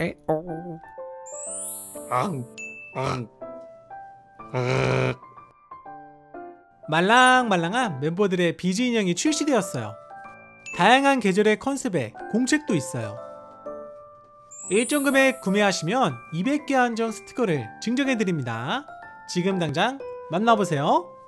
에오. 말랑말랑한 멤버들의 비즈 인형이 출시되었어요. 다양한 계절의 컨셉에 공책도 있어요. 일정 금액 구매하시면 200개 안정 스티커를 증정해드립니다. 지금 당장 만나보세요.